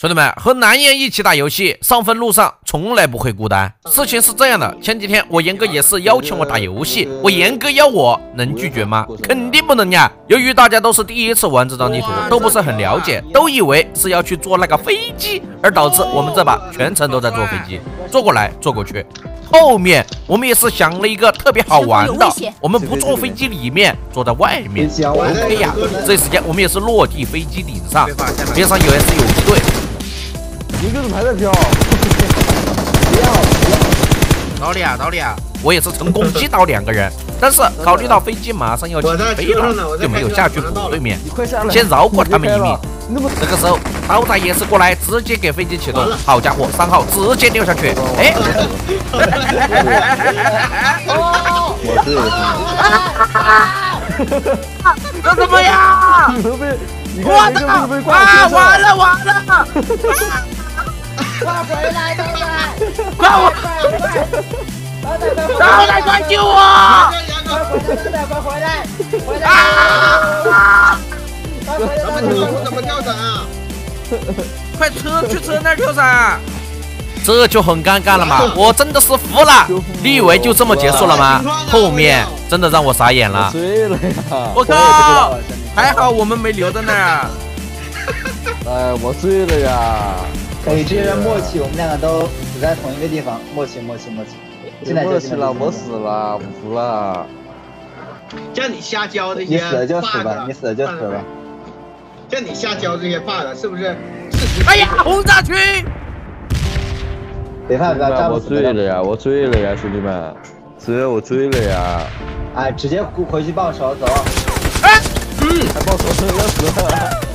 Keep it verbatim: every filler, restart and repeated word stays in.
兄弟们，和南燕一起打游戏，上分路上从来不会孤单。事情是这样的，前几天我严哥也是邀请我打游戏，我严哥邀我，能拒绝吗？肯定不能呀。由于大家都是第一次玩这张地图，都不是很了解，都以为是要去坐那个飞机，而导致我们这把全程都在坐飞机，坐过来坐过去。后面我们也是想了一个特别好玩的，我们不坐飞机里面，坐在外面 ，OK 呀。这时间我们也是落地飞机顶上，边上有 S 有一队。 你哥怎么还在飘？不要不要！老李啊，老李啊！我也是成功击倒两个人，但是考虑到飞机马上要起飞了，就没有下去补对面，先饶过他们一命。这个时候，刀仔也是过来，直接给飞机启动。好家伙，三号直接掉下去！哎，我是这什么呀？我操！啊，完了完了！ 快回来，刀仔！快我！刀仔，快救我！快回来，快回来！回来！啊！我怎么跳伞啊？快车去车那跳伞！这就很尴尬了嘛！我真的是服了，你以为就这么结束了吗？后面真的让我傻眼了。醉了呀！我靠！还好我们没留在那儿。哎，我醉了呀！ 哎，这是默契，我们两个都死在同一个地方，默契，默契，默契。现在默契了，我死了，我服了。叫你瞎教这些 bug， 你死了就死吧，你死了就死吧。叫你瞎教这些 bug 是不是？哎呀，轰炸区！别怕，别怕，我醉了呀，我醉了呀，兄弟们，哥，我醉了呀。哎，直接回去报仇，走。哎，嗯，还报仇，要死了。